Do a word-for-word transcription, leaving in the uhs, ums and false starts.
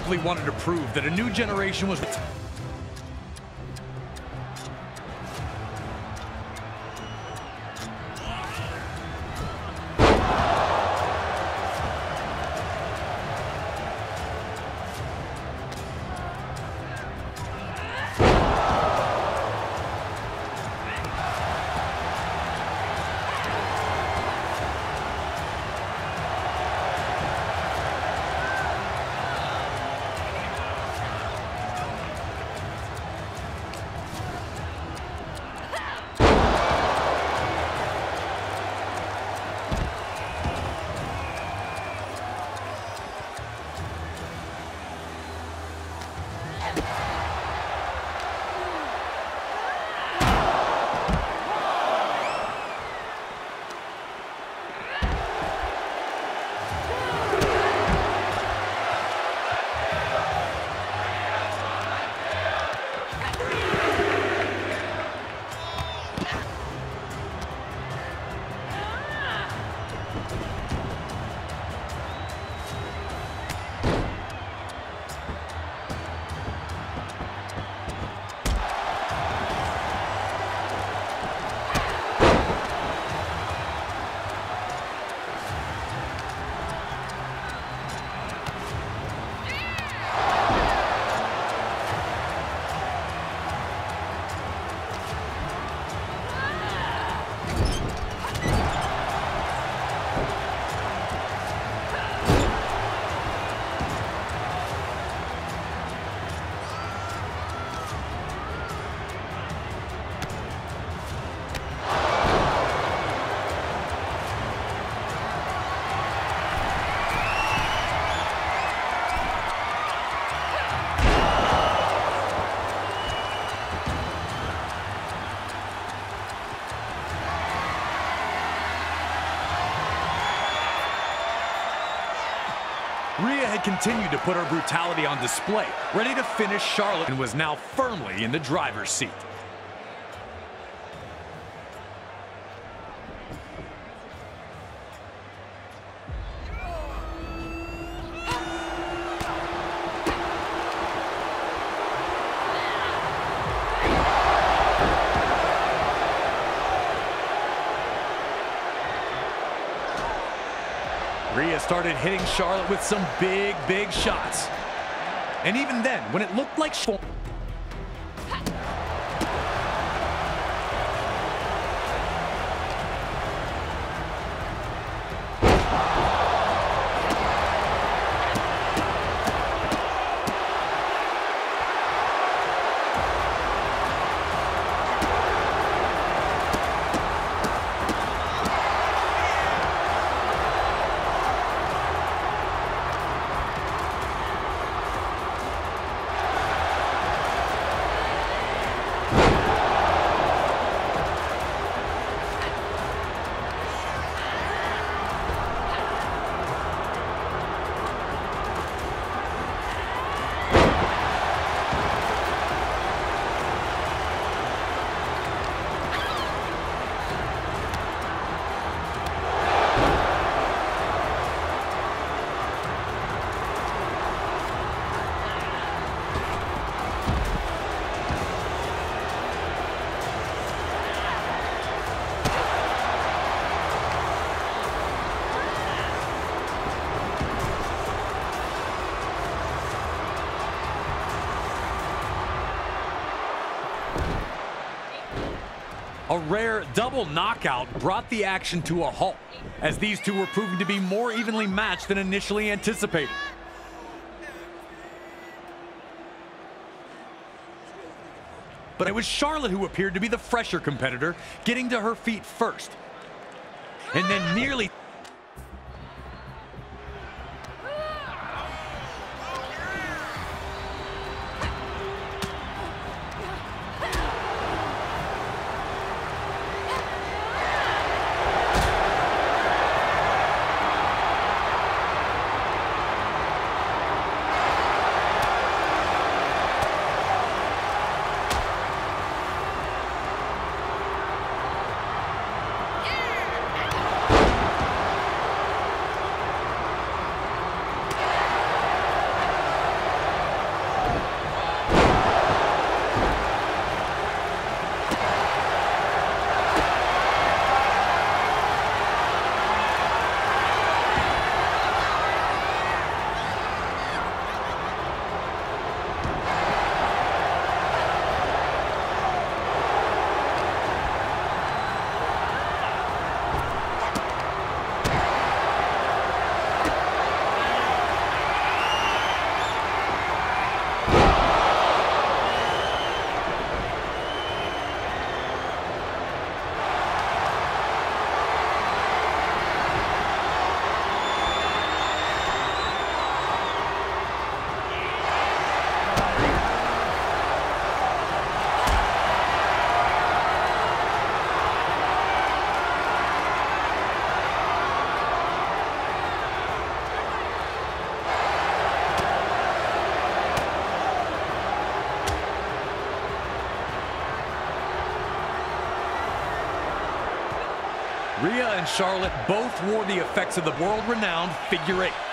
Ripley wanted to prove that a new generation was... Rhea had continued to put her brutality on display, ready to finish Charlotte, and was now firmly in the driver's seat. Rhea started hitting Charlotte with some big, big shots. And even then, when it looked like she... A rare double knockout brought the action to a halt, as these two were proven to be more evenly matched than initially anticipated. But it was Charlotte who appeared to be the fresher competitor, getting to her feet first, and then nearly... Rhea and Charlotte both wore the effects of the world-renowned figure eight.